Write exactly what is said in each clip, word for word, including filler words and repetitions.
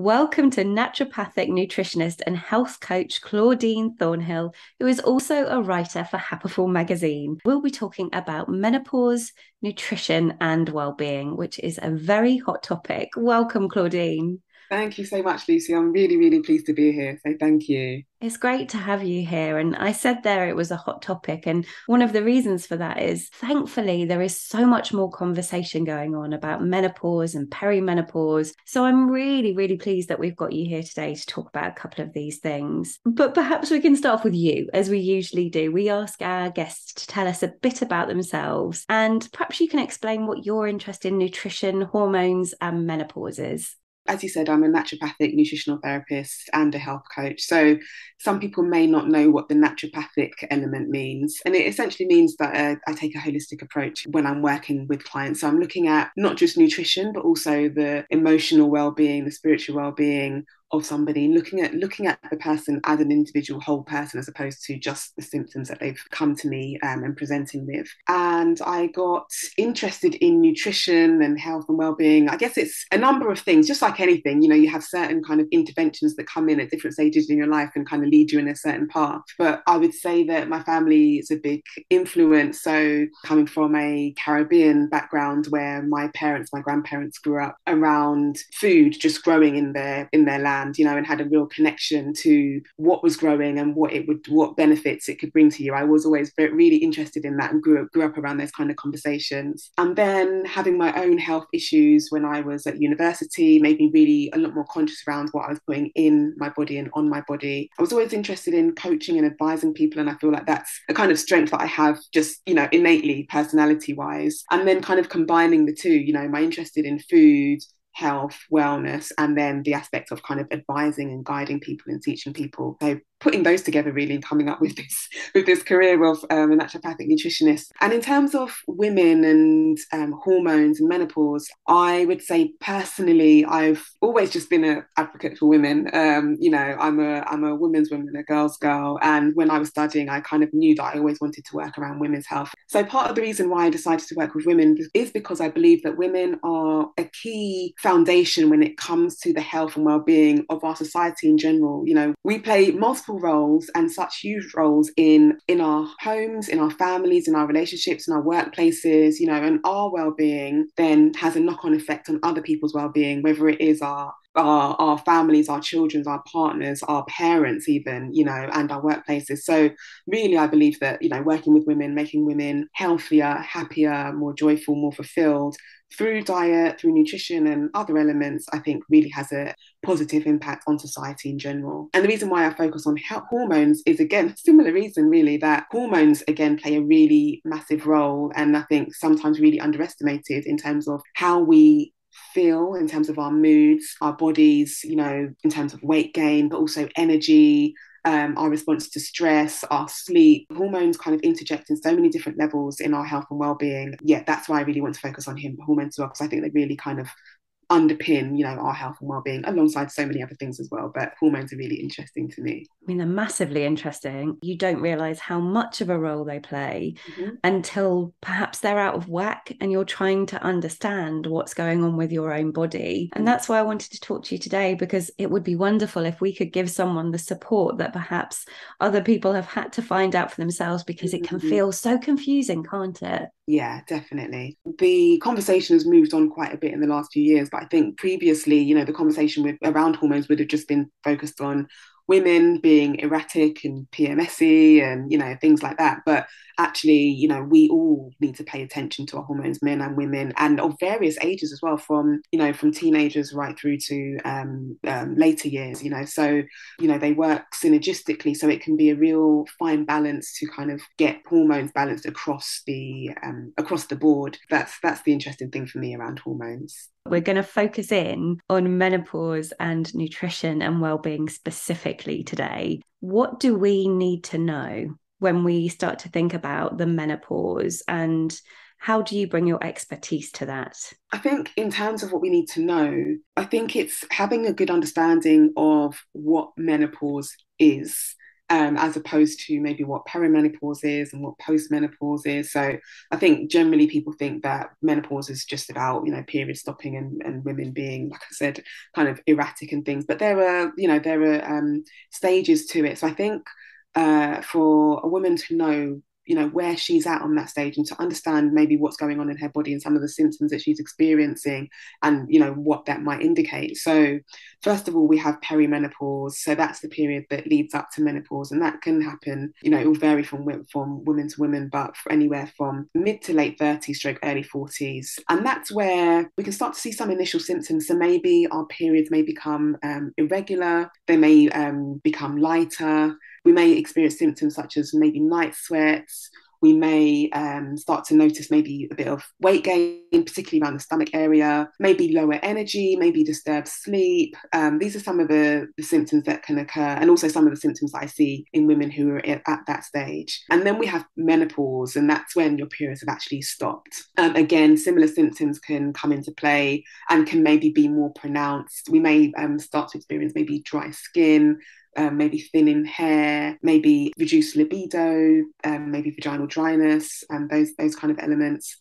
Welcome to naturopathic nutritionist and health coach Claudine Thornhill, who is also a writer for Happiful magazine. We'll be talking about menopause, nutrition and well-being, which is a very hot topic. Welcome, Claudine. Thank you so much, Lucy. I'm really, really pleased to be here. So thank you. It's great to have you here. And I said there it was a hot topic. And one of the reasons for that is, thankfully, there is so much more conversation going on about menopause and perimenopause. So I'm really, really pleased that we've got you here today to talk about a couple of these things. But perhaps we can start off with you, as we usually do. We ask our guests to tell us a bit about themselves. And perhaps you can explain what your interest in nutrition, hormones and menopause is. As you said, I'm a naturopathic nutritional therapist and a health coach. So some people may not know what the naturopathic element means. And it essentially means that uh, I take a holistic approach when I'm working with clients. So I'm looking at not just nutrition, but also the emotional well-being, the spiritual well-being of somebody, looking at looking at the person as an individual whole person, as opposed to just the symptoms that they've come to me um, and presenting with. And I got interested in nutrition and health and well-being. I guess it's a number of things, just like anything, you know, you have certain kind of interventions that come in at different stages in your life and kind of lead you in a certain path. But I would say that my family is a big influence. So coming from a Caribbean background where my parents, my grandparents grew up around food, just growing in their in their land. You know, and had a real connection to what was growing and what it would, what benefits it could bring to you. I was always very, really interested in that and grew up, grew up around those kind of conversations. And then having my own health issues when I was at university made me really a lot more conscious around what I was putting in my body and on my body. I was always interested in coaching and advising people, and I feel like that's a kind of strength that I have, just, you know, innately personality wise. And then kind of combining the two, you know, my interest in food, health, wellness, and then the aspect of kind of advising and guiding people and teaching people. So putting those together really and coming up with this with this career of um, a naturopathic nutritionist. And in terms of women and um, hormones and menopause, I would say personally, I've always just been an advocate for women. Um, you know, I'm a I'm a women's woman, a girl's girl. And when I was studying, I kind of knew that I always wanted to work around women's health. So part of the reason why I decided to work with women is because I believe that women are a key foundation when it comes to the health and well-being of our society in general. You know, we play multiple roles and such huge roles in in our homes, in our families, in our relationships, in our workplaces, you know, and our well-being then has a knock-on effect on other people's well-being, whether it is our Our, our families, our children, our partners, our parents even, you know, and our workplaces. So really, I believe that, you know, working with women, making women healthier, happier, more joyful, more fulfilled through diet, through nutrition and other elements, I think really has a positive impact on society in general. And the reason why I focus on health, hormones is, again, similar reason really, that hormones, again, play a really massive role. And I think sometimes really underestimated in terms of how we feel, in terms of our moods, our bodies, you know, in terms of weight gain, but also energy, um, our response to stress, our sleep. Hormones kind of interject in so many different levels in our health and well-being. Yeah, that's why I really want to focus on him, hormones as well, because I think they really kind of underpin, you know, our health and well-being alongside so many other things as well. But hormones are really interesting to me. I mean, they're massively interesting. You don't realise how much of a role they play mm-hmm. until perhaps they're out of whack and you're trying to understand what's going on with your own body. And that's why I wanted to talk to you today, because it would be wonderful if we could give someone the support that perhaps other people have had to find out for themselves, because it can mm-hmm. feel so confusing, can't it? Yeah, definitely. The conversation has moved on quite a bit in the last few years, but I think previously, you know, the conversation with, around hormones would have just been focused on women being erratic and P M S-y and, you know, things like that. But actually, you know, we all need to pay attention to our hormones, men and women, and of various ages as well, from, you know, from teenagers right through to um, um, later years, you know. So, you know, they work synergistically. So it can be a real fine balance to kind of get hormones balanced across the um, across the board. That's that's the interesting thing for me around hormones. We're going to focus in on menopause and nutrition and well-being specifically today. What do we need to know when we start to think about the menopause, and how do you bring your expertise to that? I think in terms of what we need to know, I think it's having a good understanding of what menopause is. um, as opposed to maybe what perimenopause is and what postmenopause is. So I think generally people think that menopause is just about, you know, period stopping and, and women being, like I said, kind of erratic and things. But there are, you know, there are um, stages to it. So I think uh, for a woman to know, you know, where she's at on that stage and to understand maybe what's going on in her body and some of the symptoms that she's experiencing and, you know, what that might indicate. So first of all, we have perimenopause. So that's the period that leads up to menopause, and that can happen, you know, it will vary from, from women to women, but for anywhere from mid to late thirties stroke early forties. And that's where we can start to see some initial symptoms. So maybe our periods may become um, irregular, they may um, become lighter. We may experience symptoms such as maybe night sweats. We may um, start to notice maybe a bit of weight gain, particularly around the stomach area, maybe lower energy, maybe disturbed sleep. Um, these are some of the, the symptoms that can occur, and also some of the symptoms that I see in women who are at, at that stage. And then we have menopause, and that's when your periods have actually stopped. Um, again, similar symptoms can come into play and can maybe be more pronounced. We may um, start to experience maybe dry skin, Um, maybe thinning hair, maybe reduced libido, um, maybe vaginal dryness, and those those kind of elements.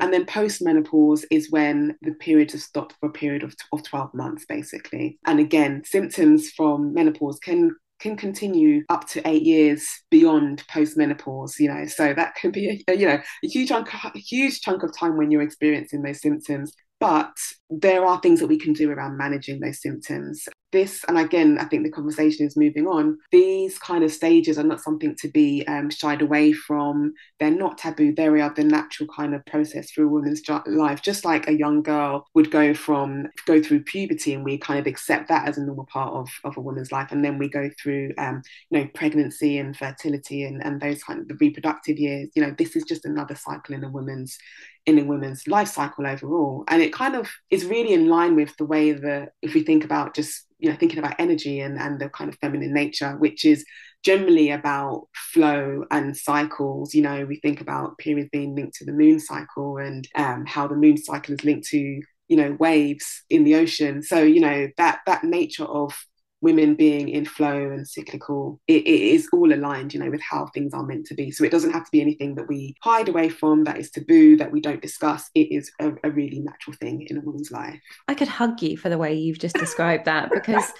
And then postmenopause is when the periods have stopped for a period of, of twelve months, basically. And again, symptoms from menopause can can continue up to eight years beyond postmenopause, you know, so that can be a, you know, a huge, un- a huge chunk of time when you're experiencing those symptoms. But there are things that we can do around managing those symptoms. This, and again, I think the conversation is moving on. These kind of stages are not something to be um, shied away from. They're not taboo. They are the natural kind of process through a woman's life, just like a young girl would go from go through puberty, and we kind of accept that as a normal part of, of a woman's life. And then we go through, um, you know, pregnancy and fertility and, and those kind of the reproductive years. You know, this is just another cycle in a woman's in a woman's life cycle overall. And it kind of is really in line with the way that, if we think about just, you know, thinking about energy and, and the kind of feminine nature, which is generally about flow and cycles. You know, we think about periods being linked to the moon cycle and um, how the moon cycle is linked to, you know, waves in the ocean. So, you know, that that nature of women being in flow and cyclical, it, it is all aligned, you know, with how things are meant to be. So it doesn't have to be anything that we hide away from, that is taboo, that we don't discuss. It is a, a really natural thing in a woman's life. I could hug you for the way you've just described that, because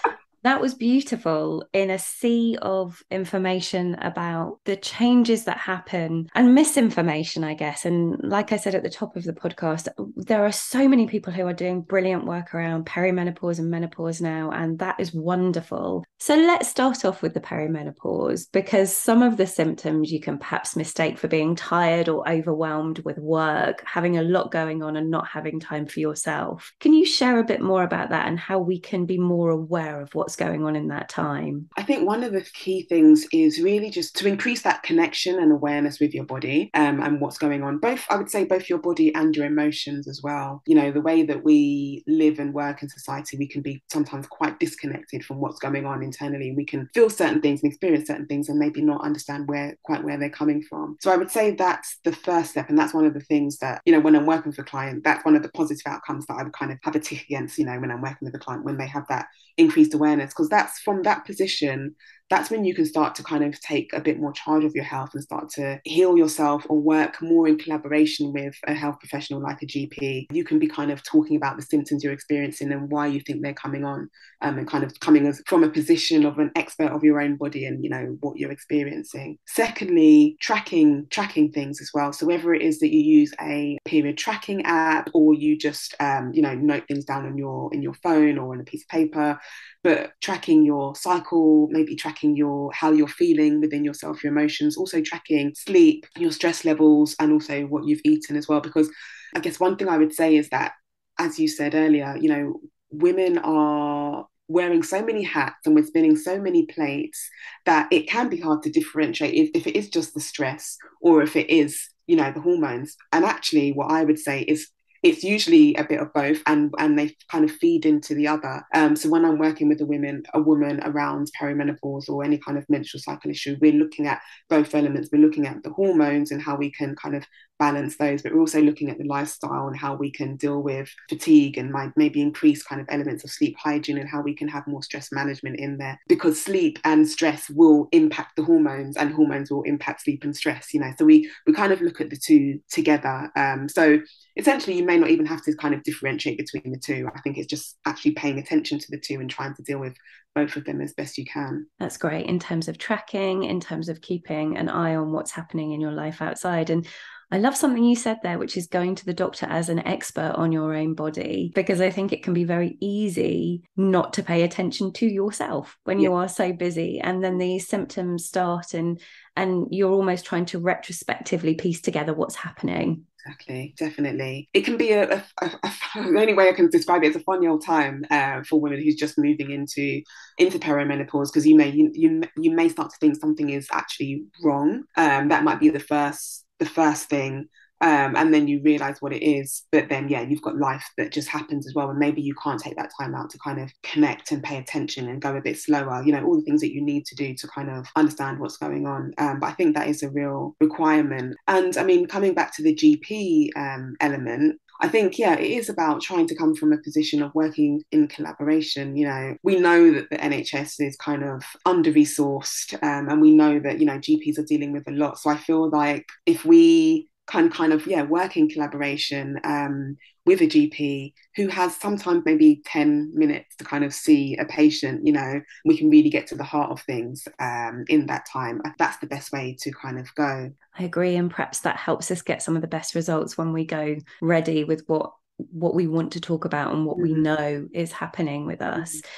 that was beautiful in a sea of information about the changes that happen and misinformation, I guess. And like I said at the top of the podcast, there are so many people who are doing brilliant work around perimenopause and menopause now, and that is wonderful. So let's start off with the perimenopause, because some of the symptoms you can perhaps mistake for being tired or overwhelmed with work, having a lot going on and not having time for yourself. Can you share a bit more about that and how we can be more aware of what's going on in that time? I think one of the key things is really just to increase that connection and awareness with your body um, and what's going on. Both, I would say, both your body and your emotions as well. You know, the way that we live and work in society, we can be sometimes quite disconnected from what's going on internally. We can feel certain things and experience certain things and maybe not understand where quite where they're coming from. So I would say that's the first step. And that's one of the things that, you know, when I'm working for a client, that's one of the positive outcomes that I would kind of have a tick against, you know, when I'm working with a client, when they have that increased awareness, because that's from that position, that's when you can start to kind of take a bit more charge of your health and start to heal yourself or work more in collaboration with a health professional like a G P. You can be kind of talking about the symptoms you're experiencing and why you think they're coming on um, and kind of coming as, from a position of an expert of your own body and, you know, what you're experiencing. Secondly, tracking tracking things as well. So whether it is that you use a period tracking app or you just, um, you know, note things down on your in your phone or on a piece of paper, but tracking your cycle, maybe tracking your how you're feeling within yourself, your emotions, also tracking sleep, your stress levels, and also what you've eaten as well. Because I guess one thing I would say is that, as you said earlier, you know, women are wearing so many hats and we're spinning so many plates that it can be hard to differentiate if, if it is just the stress or if it is, you know, the hormones. And actually what I would say is it's usually a bit of both, and, and they kind of feed into the other. Um, so when I'm working with a woman, a woman around perimenopause or any kind of menstrual cycle issue, we're looking at both elements. We're looking at the hormones and how we can kind of balance those, but we're also looking at the lifestyle and how we can deal with fatigue and might maybe increase kind of elements of sleep hygiene and how we can have more stress management in there, because sleep and stress will impact the hormones and hormones will impact sleep and stress, you know. So we we kind of look at the two together. Um, so essentially you may not even have to kind of differentiate between the two. I think it's just actually paying attention to the two and trying to deal with both of them as best you can. That's great, in terms of tracking, in terms of keeping an eye on what's happening in your life outside. And I love something you said there, which is going to the doctor as an expert on your own body, because I think it can be very easy not to pay attention to yourself when yeah. you are so busy. And then these symptoms start and and you're almost trying to retrospectively piece together what's happening. Exactly, definitely. It can be a, a, a, the only way I can describe it is a funny old time uh, for women who's just moving into into perimenopause, because you may you, you you may start to think something is actually wrong. Um, that might be the first the first thing. Um, and then you realise what it is. But then, yeah, you've got life that just happens as well. And maybe you can't take that time out to kind of connect and pay attention and go a bit slower, you know, all the things that you need to do to kind of understand what's going on. Um, but I think that is a real requirement. And I mean, coming back to the G P um, element, I think, yeah, it is about trying to come from a position of working in collaboration. You know, we know that the N H S is kind of under-resourced, um, and we know that, you know, G Ps are dealing with a lot. So I feel like if we can kind of, yeah, work in collaboration um, with a G P who has sometimes maybe ten minutes to kind of see a patient, you know, we can really get to the heart of things um, in that time. That's the best way to kind of go. I agree. And perhaps that helps us get some of the best results when we go ready with what, what we want to talk about and what mm-hmm. we know is happening with us. Mm-hmm.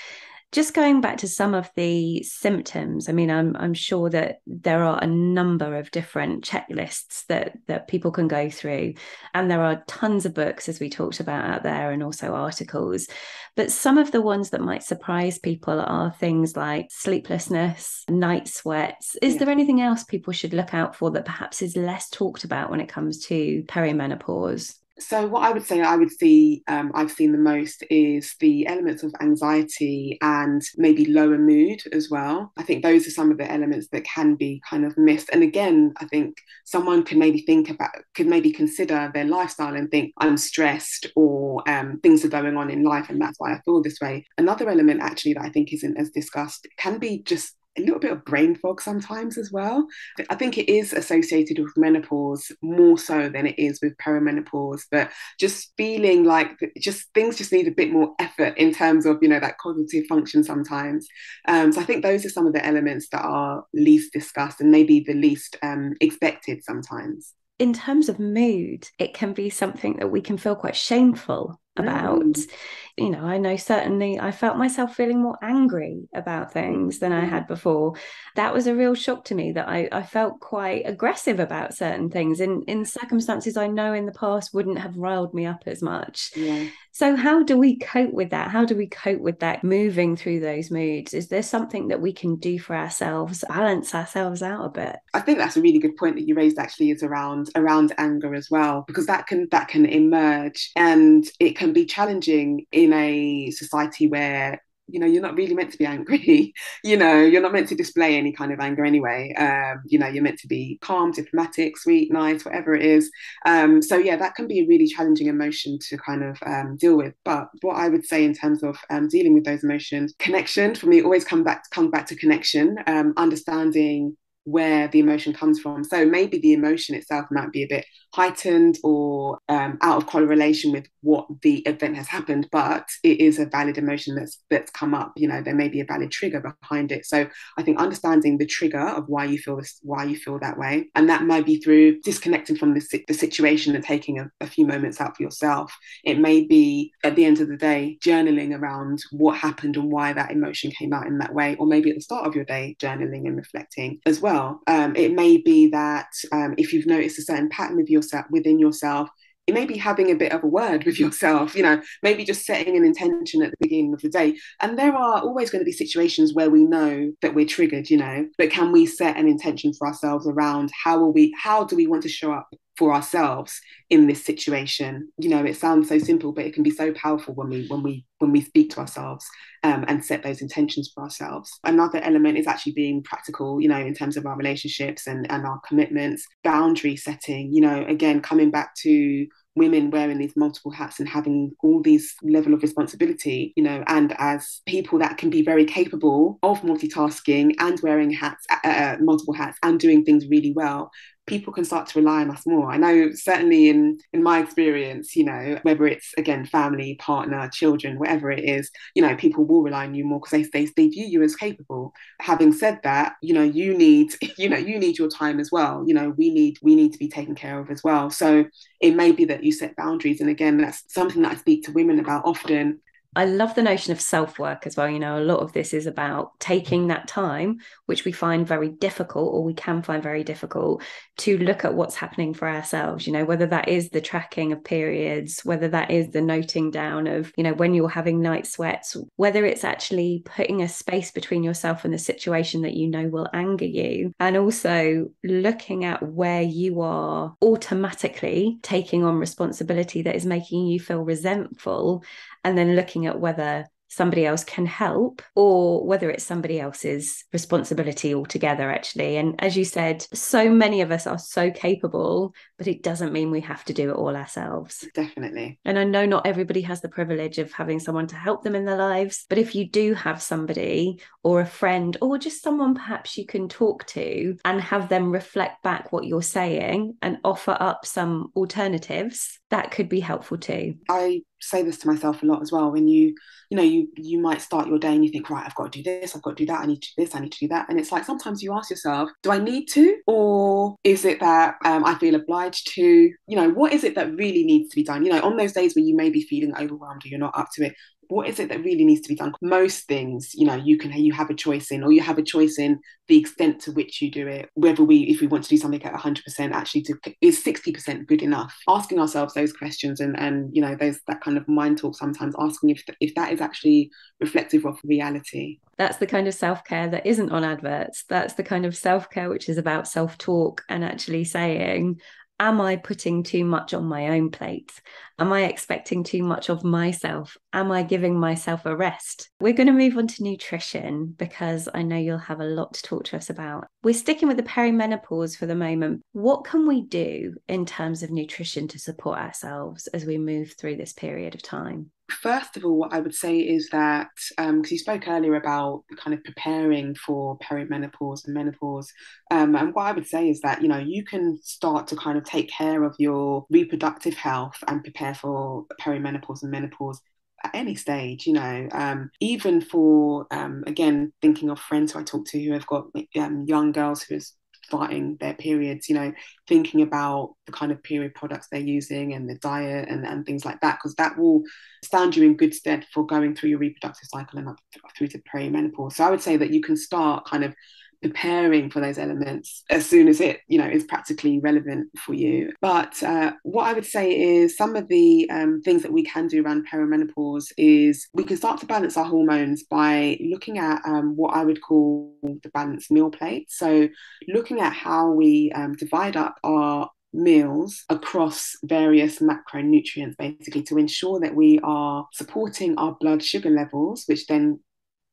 Just going back to some of the symptoms, I mean, I'm I'm sure that there are a number of different checklists that, that people can go through. And there are tons of books, as we talked about, out there, and also articles. But some of the ones that might surprise people are things like sleeplessness, night sweats. Is yeah. there anything else people should look out for that perhaps is less talked about when it comes to perimenopause? So what I would say I would see, um, I've seen the most is the elements of anxiety and maybe lower mood as well. I think those are some of the elements that can be kind of missed. And again, I think someone could maybe think about, could maybe consider their lifestyle and think, I'm stressed, or um, things are going on in life and that's why I feel this way. Another element actually that I think isn't as discussed can be just a little bit of brain fog sometimes as well. I think it is associated with menopause more so than it is with perimenopause, but just feeling like just things just need a bit more effort in terms of, you know, that cognitive function sometimes. Um, so I think those are some of the elements that are least discussed and maybe the least um, expected sometimes. In terms of mood, it can be something that we can feel quite shameful about. Mm. You know, I know certainly I felt myself feeling more angry about things than I had before. That was a real shock to me, that I, I felt quite aggressive about certain things in, in circumstances I know in the past wouldn't have riled me up as much. Yeah. So how do we cope with that? How do we cope with that moving through those moods? Is there something that we can do for ourselves, balance ourselves out a bit? I think that's a really good point that you raised actually, is around around anger as well, because that can that can emerge and it can be challenging in a society where, you know, you're not really meant to be angry, you know, you're not meant to display any kind of anger anyway. Um, you know, you're meant to be calm, diplomatic, sweet, nice, whatever it is. Um, so yeah, that can be a really challenging emotion to kind of um, deal with. But what I would say in terms of um, dealing with those emotions, connection, for me, always come back, come back to connection, um, understanding where the emotion comes from. So maybe the emotion itself might be a bit heightened or um, out of correlation with what the event has happened, but it is a valid emotion that's that's come up. You know, there may be a valid trigger behind it. So I think understanding the trigger of why you feel this, why you feel that way, and that might be through disconnecting from the, the situation and taking a, a few moments out for yourself. It may be at the end of the day journaling around what happened and why that emotion came out in that way, or maybe at the start of your day journaling and reflecting as well. Um, it may be that um, if you've noticed a certain pattern with yourself, within yourself, it may be having a bit of a word with yourself, you know, maybe just setting an intention at the beginning of the day. And there are always going to be situations where we know that we're triggered, you know, but can we set an intention for ourselves around how are we, how do we want to show up for ourselves in this situation. You know, it sounds so simple, but it can be so powerful when we when we when we speak to ourselves um, and set those intentions for ourselves. Another element is actually being practical, you know, in terms of our relationships and, and our commitments, boundary setting, you know, again, coming back to women wearing these multiple hats and having all these level of responsibility, you know, and as people that can be very capable of multitasking and wearing hats, uh, multiple hats and doing things really well, people can start to rely on us more. I know certainly in, in my experience, you know, whether it's, again, family, partner, children, whatever it is, you know, people will rely on you more because they, they, they view you as capable. Having said that, you know, you need, you know, you need your time as well. You know, we need, we need to be taken care of as well. So it may be that you set boundaries. And again, that's something that I speak to women about often. I love the notion of self-work as well. You know, a lot of this is about taking that time, which we find very difficult, or we can find very difficult, to look at what's happening for ourselves, you know, whether that is the tracking of periods, whether that is the noting down of, you know, when you're having night sweats, whether it's actually putting a space between yourself and the situation that you know will anger you, and also looking at where you are automatically taking on responsibility that is making you feel resentful, and then looking at whether somebody else can help or whether it's somebody else's responsibility altogether, actually. And as you said, so many of us are so capable, but it doesn't mean we have to do it all ourselves. Definitely. And I know not everybody has the privilege of having someone to help them in their lives, but if you do have somebody or a friend or just someone perhaps you can talk to and have them reflect back what you're saying and offer up some alternatives, that could be helpful too. I say this to myself a lot as well. When you, you know, you you might start your day and you think, right, I've got to do this, I've got to do that, I need to do this, I need to do that. And it's like, sometimes you ask yourself, do I need to? Or is it that um, I feel obliged to? You know, what is it that really needs to be done? You know, on those days when you may be feeling overwhelmed or you're not up to it, what is it that really needs to be done? Most things, you know, you can you have a choice in, or you have a choice in the extent to which you do it. Whether we, if we want to do something at one hundred percent, actually, to, is sixty percent good enough? Asking ourselves those questions and, and you know, those that kind of mind talk sometimes, asking if, if that is actually reflective of reality. That's the kind of self-care that isn't on adverts. That's the kind of self-care which is about self-talk and actually saying, am I putting too much on my own plate? Am I expecting too much of myself? Am I giving myself a rest? We're going to move on to nutrition because I know you'll have a lot to talk to us about. We're sticking with the perimenopause for the moment. What can we do in terms of nutrition to support ourselves as we move through this period of time? First of all, what I would say is that, um, because you spoke earlier about kind of preparing for perimenopause and menopause, um, and what I would say is that, you know, you can start to kind of take care of your reproductive health and prepare for perimenopause and menopause at any stage, you know, um, even for, um, again, thinking of friends who I talk to who have got um, young girls who are starting their periods, you know, thinking about the kind of period products they're using and the diet and, and things like that, because that will stand you in good stead for going through your reproductive cycle and up through to perimenopause. So I would say that you can start kind of preparing for those elements as soon as it, you know, is practically relevant for you. But uh, what I would say is some of the um, things that we can do around perimenopause is we can start to balance our hormones by looking at um, what I would call the balanced meal plate. So looking at how we um, divide up our meals across various macronutrients, basically, to ensure that we are supporting our blood sugar levels, which then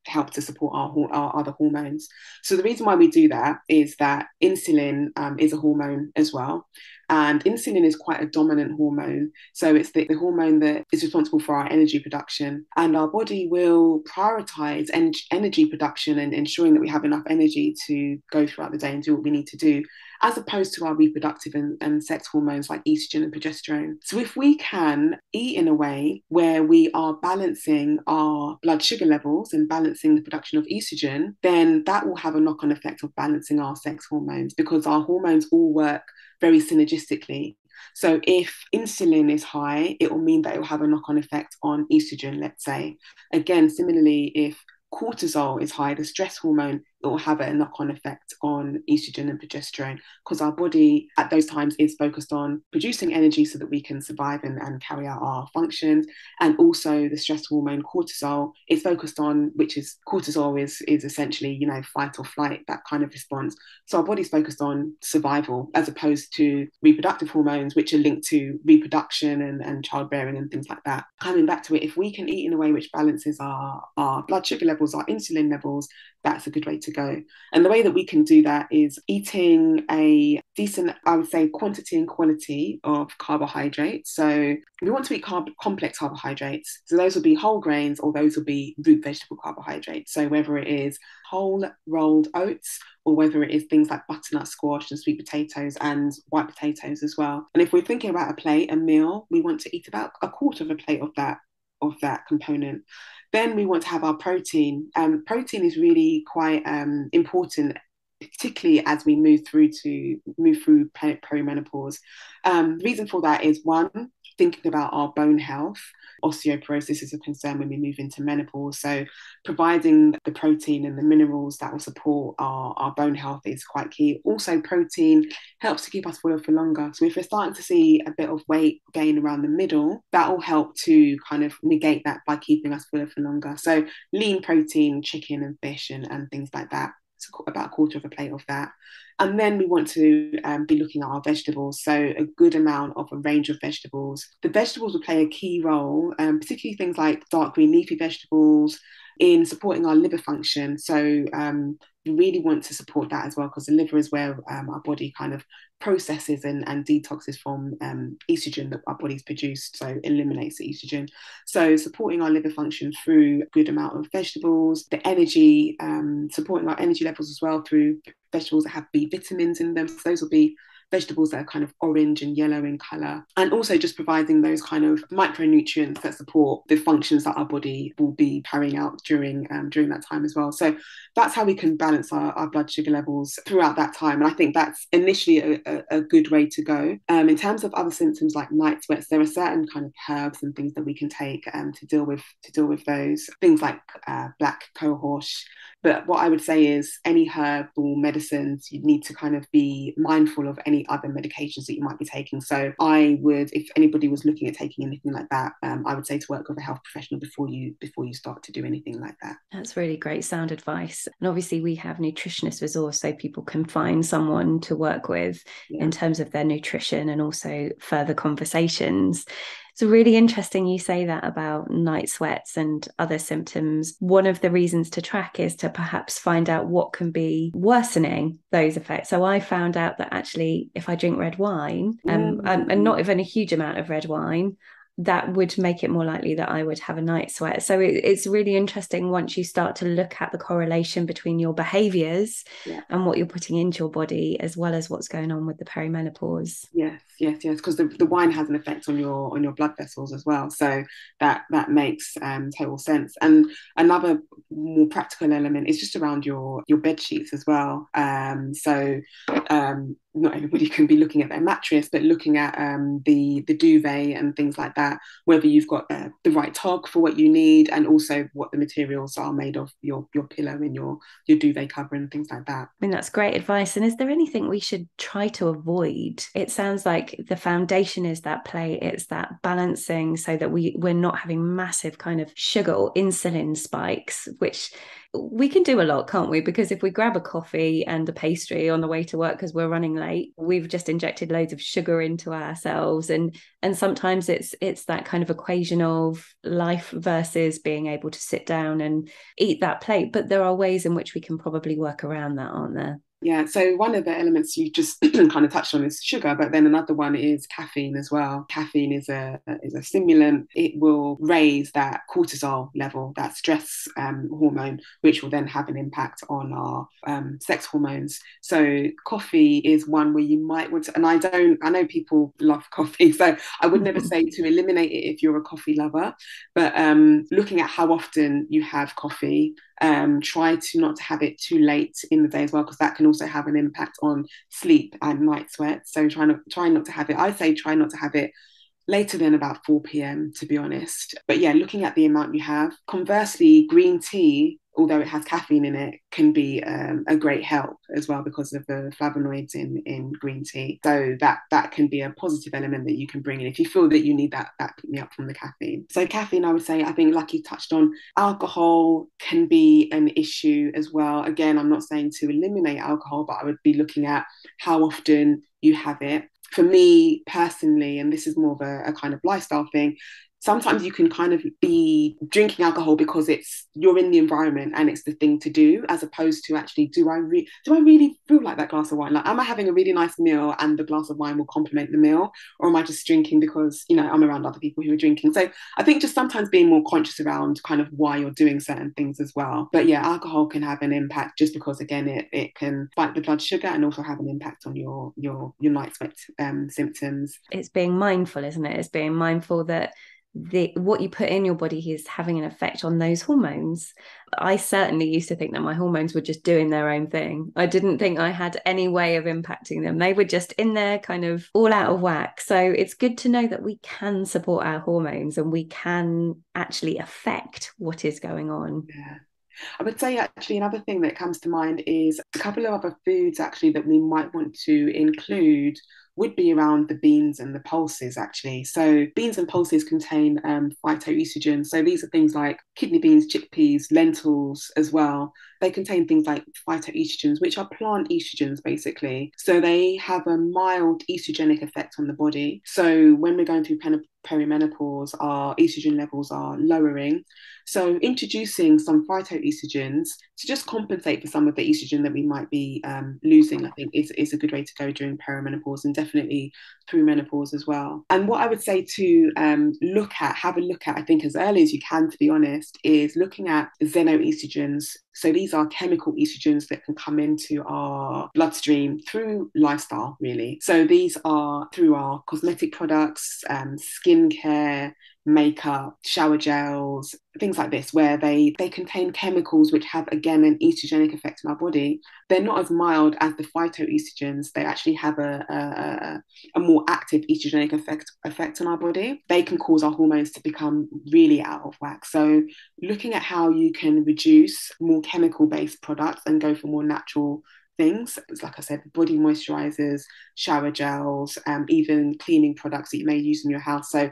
help to support our, our other hormones. So the reason why we do that is that insulin um, is a hormone as well. And insulin is quite a dominant hormone. So it's the, the hormone that is responsible for our energy production. And our body will prioritise en- energy production and ensuring that we have enough energy to go throughout the day and do what we need to do, as opposed to our reproductive and, and sex hormones like estrogen and progesterone. So if we can eat in a way where we are balancing our blood sugar levels and balancing the production of estrogen, then that will have a knock-on effect of balancing our sex hormones, because our hormones all work very synergistically. So if insulin is high, it will mean that it will have a knock-on effect on estrogen, let's say. Again, similarly, if cortisol is high, the stress hormone, it will have a knock-on effect on estrogen and progesterone, because our body at those times is focused on producing energy so that we can survive and, and carry out our functions. And also the stress hormone cortisol is focused on, which is cortisol is, is essentially, you know, fight or flight, that kind of response. So our body's focused on survival as opposed to reproductive hormones, which are linked to reproduction and, and childbearing and things like that. Coming back to it, if we can eat in a way which balances our, our blood sugar levels, our insulin levels, that's a good way to go. And the way that we can do that is eating a decent, I would say, quantity and quality of carbohydrates. So we want to eat carb- complex carbohydrates. So those will be whole grains, or those will be root vegetable carbohydrates. So whether it is whole rolled oats, or whether it is things like butternut squash and sweet potatoes and white potatoes as well. And if we're thinking about a plate, a meal, we want to eat about a quarter of a plate of that of that component. Then we want to have our protein. Um, protein is really quite um, important, particularly as we move through to move through perimenopause. Um, the reason for that is, one, thinking about our bone health. Osteoporosis is a concern when we move into menopause. So providing the protein and the minerals that will support our, our bone health is quite key. Also, protein helps to keep us fuller for longer. So if we're starting to see a bit of weight gain around the middle, that will help to kind of negate that by keeping us fuller for longer. So lean protein, chicken and fish and, and things like that. It's about a quarter of a plate of that. And then we want to um, be looking at our vegetables. So a good amount of a range of vegetables. The vegetables will play a key role, um, particularly things like dark green leafy vegetables, in supporting our liver function. So um, we really want to support that as well, because the liver is where um, our body kind of processes and, and detoxes from um, estrogen that our body's produced, so eliminates the estrogen. So supporting our liver function through a good amount of vegetables, the energy, um, supporting our energy levels as well through vegetables that have B vitamins in them. So those will be vegetables that are kind of orange and yellow in colour, and also just providing those kind of micronutrients that support the functions that our body will be carrying out during um, during that time as well. So that's how we can balance our, our blood sugar levels throughout that time, and I think that's initially a, a, a good way to go. Um, in terms of other symptoms like night sweats, there are certain kind of herbs and things that we can take um, to deal with to deal with those things, like uh, black cohosh. But what I would say is, any herbal medicines, you need to kind of be mindful of any other medications that you might be taking. So I would, if anybody was looking at taking anything like that, um, I would say to work with a health professional before you before you start to do anything like that. That's really great sound advice. And obviously we have Nutritionist Resource, so people can find someone to work with yeah. in terms of their nutrition and also further conversations. It's really interesting you say that about night sweats and other symptoms. One of the reasons to track is to perhaps find out what can be worsening those effects. So I found out that actually if I drink red wine, um, mm. and not even a huge amount of red wine, that would make it more likely that I would have a night sweat. So it, it's really interesting once you start to look at the correlation between your behaviours yeah. and what you're putting into your body, as well as what's going on with the perimenopause. Yes, yes, yes. Because the, the wine has an effect on your on your blood vessels as well. So that that makes um, total sense. And another more practical element is just around your your bed sheets as well. Um, so. Um, not everybody can be looking at their mattress, but looking at um, the, the duvet and things like that, whether you've got uh, the right tog for what you need, and also what the materials are made of, your your pillow and your, your duvet cover and things like that. I mean, that's great advice. And is there anything we should try to avoid? It sounds like the foundation is that plate, it's that balancing so that we, we're not having massive kind of sugar or insulin spikes, which we can do a lot, can't we? Because if we grab a coffee and a pastry on the way to work because we're running late, we've just injected loads of sugar into ourselves. And and sometimes it's it's that kind of equation of life versus being able to sit down and eat that plate. But there are ways in which we can probably work around that, aren't there? Yeah, so one of the elements you just kind of touched on is sugar, but then another one is caffeine as well. Caffeine is a is a stimulant. It will raise that cortisol level, that stress um, hormone, which will then have an impact on our um, sex hormones. So coffee is one where you might want to, and I don't, I know people love coffee, so I would never say to eliminate it if you're a coffee lover, but um, looking at how often you have coffee, um, try to not to have it too late in the day as well, because that can also have an impact on sleep and night sweats. So try not, try not to have it. I say try not to have it later than about four p.m. to be honest. But yeah, looking at the amount you have. Conversely, green tea although it has caffeine in it, can be um, a great help as well because of the flavonoids in, in green tea. So that that can be a positive element that you can bring in if you feel that you need that, that pick me up from the caffeine. So caffeine, I would say, I think like you touched on, alcohol can be an issue as well. Again, I'm not saying to eliminate alcohol, but I would be looking at how often you have it. For me personally, and this is more of a, a kind of lifestyle thing, sometimes you can kind of be drinking alcohol because it's you're in the environment and it's the thing to do, as opposed to actually, do I re- do I really feel like that glass of wine? Like, am I having a really nice meal and the glass of wine will complement the meal? Or am I just drinking because, you know, I'm around other people who are drinking? So I think just sometimes being more conscious around kind of why you're doing certain things as well. But yeah, alcohol can have an impact just because, again, it, it can spike the blood sugar and also have an impact on your, your, your night sweat um, symptoms. It's being mindful, isn't it? It's being mindful that The, what you put in your body is having an effect on those hormones. I certainly used to think that my hormones were just doing their own thing. I didn't think I had any way of impacting them. They were just in there kind of all out of whack. So it's good to know that we can support our hormones and we can actually affect what is going on. Yeah. I would say actually another thing that comes to mind is a couple of other foods actually that we might want to include would be around the beans and the pulses actually. So beans and pulses contain um, phytoestrogens. So these are things like kidney beans, chickpeas, lentils as well. They contain things like phytoestrogens, which are plant estrogens basically. So they have a mild estrogenic effect on the body. So when we're going through pen- perimenopause, our estrogen levels are lowering. So introducing some phytoestrogens to just compensate for some of the estrogen that we might be um, losing, I think is, is a good way to go during perimenopause and definitely through menopause as well. And what I would say to um, look at, have a look at, I think as early as you can, to be honest, is looking at xenoestrogens. So these are chemical estrogens that can come into our bloodstream through lifestyle, really. So these are through our cosmetic products, um, skincare, makeup, shower gels, things like this, where they, they contain chemicals which have, again, an estrogenic effect on our body. They're not as mild as the phytoestrogens. They actually have a, a, a more active estrogenic effect, effect on our body. They can cause our hormones to become really out of whack. So looking at how you can reduce more chemical-based products and go for more natural things. It's like I said, body moisturisers, shower gels, um, even cleaning products that you may use in your house. So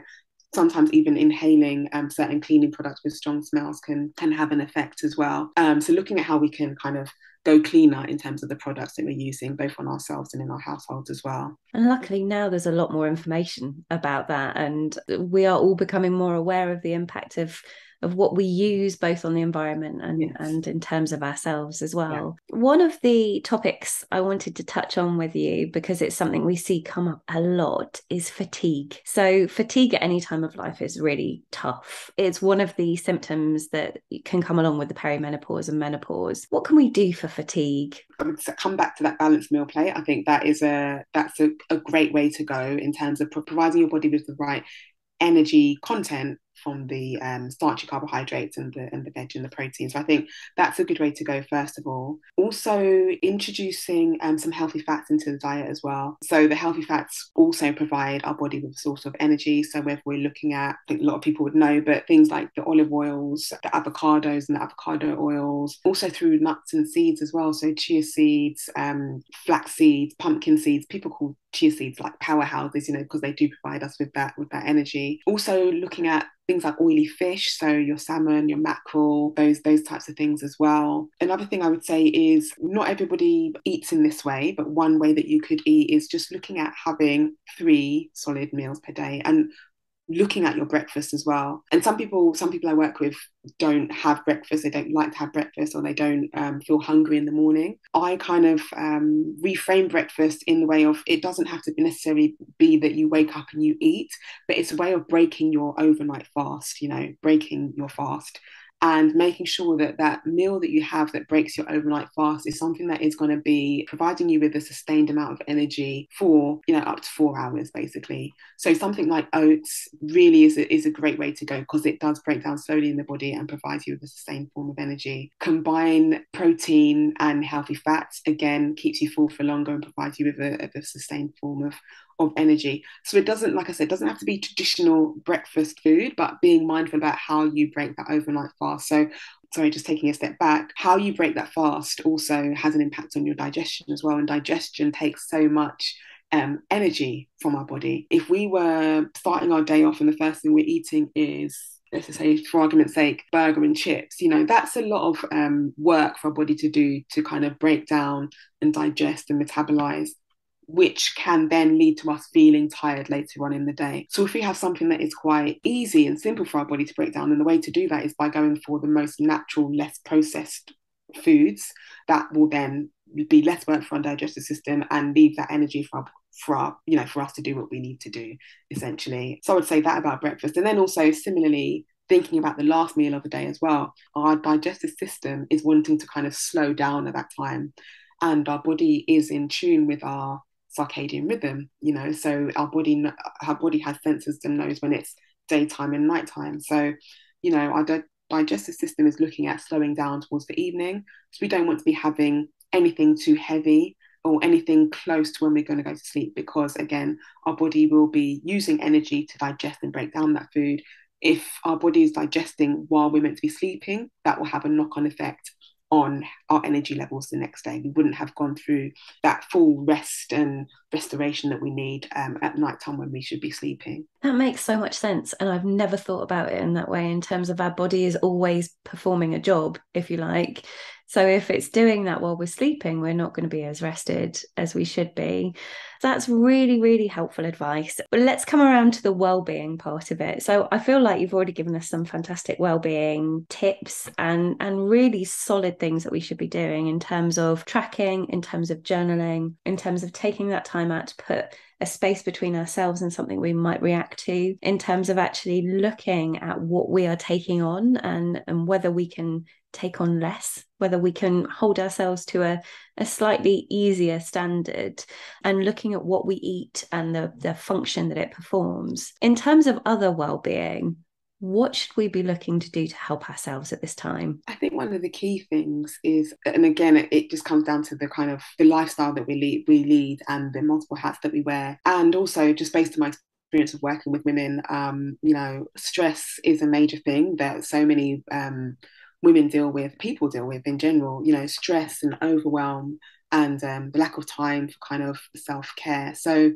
sometimes even inhaling um, certain cleaning products with strong smells can, can have an effect as well. Um, so looking at how we can kind of go cleaner in terms of the products that we're using, both on ourselves and in our households as well. And luckily now there's a lot more information about that, and we are all becoming more aware of the impact of of what we use both on the environment and, yes. and in terms of ourselves as well. Yeah. One of the topics I wanted to touch on with you, because it's something we see come up a lot, is fatigue. So fatigue at any time of life is really tough. It's one of the symptoms that can come along with the perimenopause and menopause. What can we do for fatigue? I would come back to that balanced meal plate. I think that is a, that's a, a great way to go in terms of providing your body with the right energy content from the um, starchy carbohydrates and the and the veg and the protein. So I think that's a good way to go, first of all. Also introducing um, some healthy fats into the diet as well. So the healthy fats also provide our body with a source of energy. So whether we're looking at, I think a lot of people would know, but things like the olive oils, the avocados and the avocado oils, also through nuts and seeds as well. So chia seeds, um, flax seeds, pumpkin seeds. People call chia seeds like powerhouses, you know, because they do provide us with that with that energy. Also looking at things like oily fish, so your salmon, your mackerel, those those types of things as well. Another thing I would say is not everybody eats in this way, but one way that you could eat is just looking at having three solid meals per day and looking at your breakfast as well. And some people, some people I work with don't have breakfast. They don't like to have breakfast, or they don't um, feel hungry in the morning. I kind of um, reframe breakfast in the way of, it doesn't have to necessarily be that you wake up and you eat, but it's a way of breaking your overnight fast, you know, breaking your fast. And making sure that that meal that you have that breaks your overnight fast is something that is going to be providing you with a sustained amount of energy for, you know, up to four hours, basically. So something like oats really is a, is a great way to go, because it does break down slowly in the body and provides you with a sustained form of energy. Combine protein and healthy fats, again, keeps you full for longer and provides you with a, a sustained form of of energy. So it doesn't, like I said, doesn't have to be traditional breakfast food, but being mindful about how you break that overnight fast. So sorry, just taking a step back, how you break that fast also has an impact on your digestion as well. And digestion takes so much um, energy from our body. If we were starting our day off and the first thing we're eating is, let's just say, for argument's sake, burger and chips, you know, that's a lot of um, work for our body to do to kind of break down and digest and metabolize, which can then lead to us feeling tired later on in the day. So if we have something that is quite easy and simple for our body to break down, then the way to do that is by going for the most natural, less processed foods that will then be less work for our digestive system and leave that energy for our, for our, you know, for us to do what we need to do, essentially. So I would say that about breakfast. And then also similarly, thinking about the last meal of the day as well, our digestive system is wanting to kind of slow down at that time. And our body is in tune with our circadian rhythm, you know, so our body our body has senses and knows when it's daytime and nighttime. So, you know, our di- digestive system is looking at slowing down towards the evening. So we don't want to be having anything too heavy or anything close to when we're going to go to sleep, because again, our body will be using energy to digest and break down that food. If our body is digesting while we're meant to be sleeping, that will have a knock-on effect on our energy levels the next day. We wouldn't have gone through that full rest and restoration that we need um, at nighttime when we should be sleeping. That makes so much sense, and I've never thought about it in that way, in terms of our body is always performing a job, if you like. So if it's doing that while we're sleeping, we're not going to be as rested as we should be. That's really, really helpful advice. But let's come around to the well-being part of it. So I feel like you've already given us some fantastic well-being tips and, and really solid things that we should be doing in terms of tracking, in terms of journaling, in terms of taking that time out to put a space between ourselves and something we might react to, in terms of actually looking at what we are taking on and, and whether we can take on less, whether we can hold ourselves to a, a slightly easier standard, and looking at what we eat and the, the function that it performs. In terms of other well-being, what should we be looking to do to help ourselves at this time? I think one of the key things is, and again, it just comes down to the kind of the lifestyle that we lead, we lead and the multiple hats that we wear. And also just based on my experience of working with women, um, you know, stress is a major thing that so many um, women deal with, people deal with in general, you know, stress and overwhelm and um, the lack of time for kind of self-care. So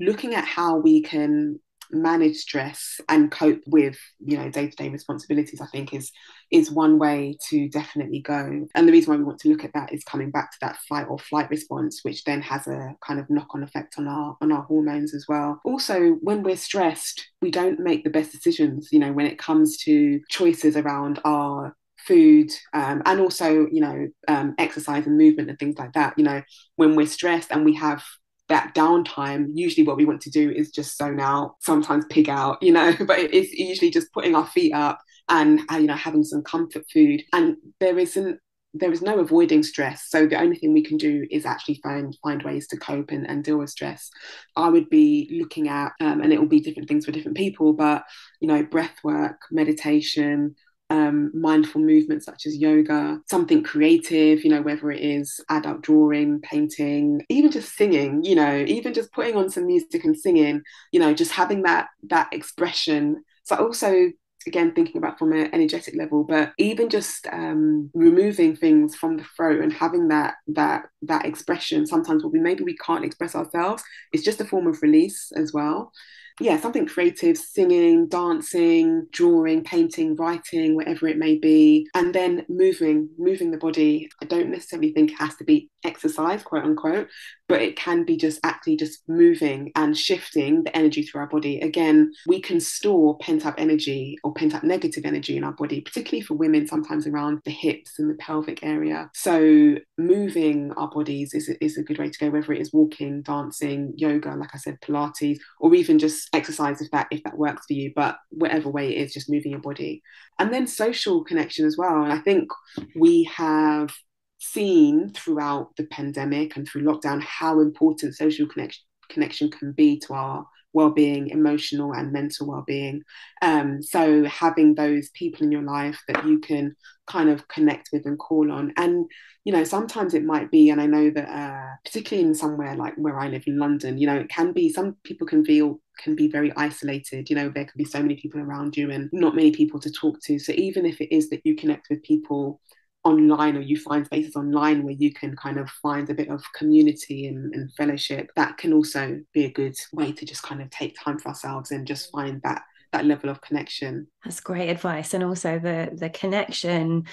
looking at how we can manage stress and cope with, you know, day-to-day responsibilities, I think is is one way to definitely go. And the reason why we want to look at that is coming back to that fight or flight response, which then has a kind of knock-on effect on our on our hormones as well. Also, when we're stressed, we don't make the best decisions, you know, when it comes to choices around our food um, and also, you know, um, exercise and movement and things like that. You know, when we're stressed and we have that downtime, usually what we want to do is just zone out, sometimes pig out, you know, but it's usually just putting our feet up and, you know, having some comfort food. And there isn't, there is no avoiding stress. So the only thing we can do is actually find find ways to cope and, and deal with stress. I would be looking at, um, and it will be different things for different people, but, you know, breath work, meditation, Um, mindful movements such as yoga, something creative, you know, whether it is adult drawing, painting, even just singing, you know, even just putting on some music and singing, you know, just having that that expression. So also, again, thinking about from an energetic level, but even just um, removing things from the throat and having that that that expression, sometimes what we maybe we can't express ourselves, it's just a form of release as well. Yeah, something creative, singing, dancing, drawing, painting, writing, whatever it may be. And then moving, moving the body. I don't necessarily think it has to be exercise, quote unquote, but it can be just actually just moving and shifting the energy through our body. Again, we can store pent up energy or pent up negative energy in our body, particularly for women, sometimes around the hips and the pelvic area. So moving our bodies is, is a good way to go, whether it is walking, dancing, yoga, like I said, Pilates, or even just exercise if that if that works for you, but whatever way it is, just moving your body. And then social connection as well. And I think we have seen throughout the pandemic and through lockdown how important social connection connection can be to our well-being, emotional and mental well-being. Um, so having those people in your life that you can kind of connect with and call on. And, you know, sometimes it might be, and I know that uh, particularly in somewhere like where I live in London, you know, it can be, some people can feel can be very isolated. You know, there can be so many people around you and not many people to talk to. So even if it is that you connect with people online, or you find spaces online where you can kind of find a bit of community and, and fellowship, that can also be a good way to just kind of take time for ourselves and just find that that level of connection. That's great advice. And also the the connection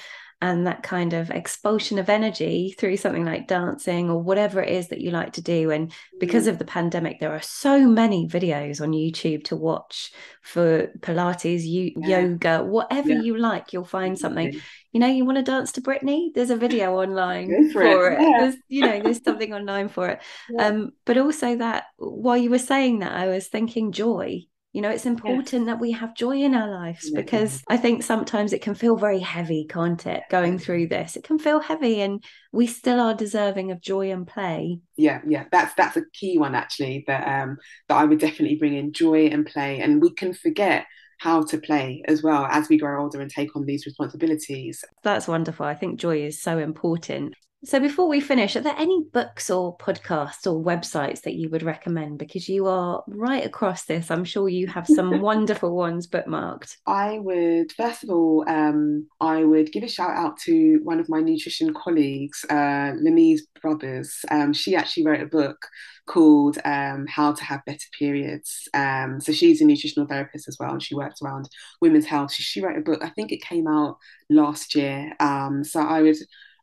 and that kind of expulsion of energy through something like dancing or whatever it is that you like to do. And because of the pandemic, there are so many videos on YouTube to watch for Pilates, you, yeah. yoga, whatever yeah. you like, you'll find something. You know, you want to dance to Britney? There's a video online for, for it. it. Yeah. There's, you know, there's something online for it. Yeah. Um, but also that, while you were saying that, I was thinking joy. You know, it's important yes. that we have joy in our lives yeah. because I think sometimes it can feel very heavy, can't it? Going through this, it can feel heavy, and we still are deserving of joy and play. Yeah, yeah, that's that's a key one actually. That um, that I would definitely bring in joy and play, and we can forget how to play as well as we grow older and take on these responsibilities. That's wonderful. I think joy is so important. So before we finish, are there any books or podcasts or websites that you would recommend? Because you are right across this. I'm sure you have some wonderful ones bookmarked. I would, first of all, um, I would give a shout out to one of my nutrition colleagues, uh, Lameez Brothers. Um, she actually wrote a book called um, How to Have Better Periods. Um, so she's a nutritional therapist as well, and she works around women's health. She, she wrote a book, I think it came out last year. Um, so I would...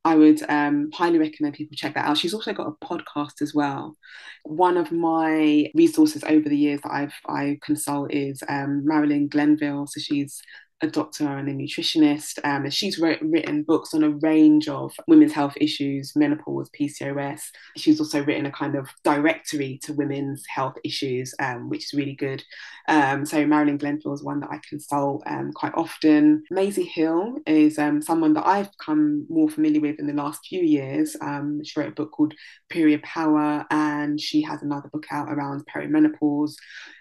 I would um, highly recommend people check that out. She's also got a podcast as well. One of my resources over the years that I've, I consult is um, Marilyn Glenville. So she's a doctor and a nutritionist. Um, and she's wrote, written books on a range of women's health issues, menopause, P C O S. She's also written a kind of directory to women's health issues, um, which is really good. Um, so Marilyn Glenville is one that I consult um, quite often. Maisie Hill is um, someone that I've become more familiar with in the last few years. Um, she wrote a book called Period Power, and she has another book out around perimenopause,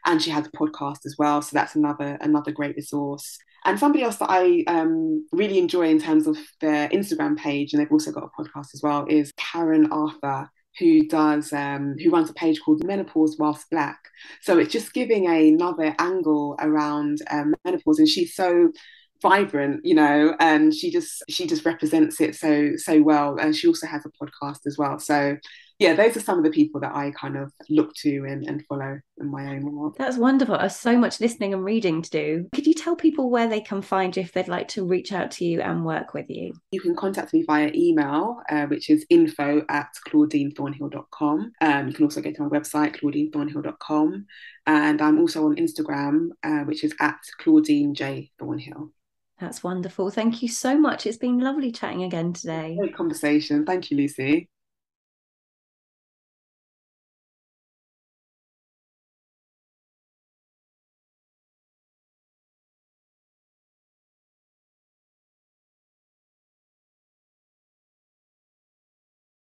and she has a podcast as well. So that's another another great resource. And somebody else that I um, really enjoy in terms of their Instagram page, and they've also got a podcast as well, is Karen Arthur, who does um, who runs a page called Menopause Whilst Black. So it's just giving another angle around um, menopause, and she's so vibrant, you know, and she just she just represents it so so well. And she also has a podcast as well. So yeah, those are some of the people that I kind of look to and, and follow in my own world. That's wonderful. There's so much listening and reading to do. Could you tell people where they can find you if they'd like to reach out to you and work with you? You can contact me via email, uh, which is info at claudine thornhill dot com. Um, you can also go to my website, claudine thornhill dot com. And I'm also on Instagram, uh, which is at claudine j thornhill. That's wonderful. Thank you so much. It's been lovely chatting again today. Great conversation. Thank you, Lucy.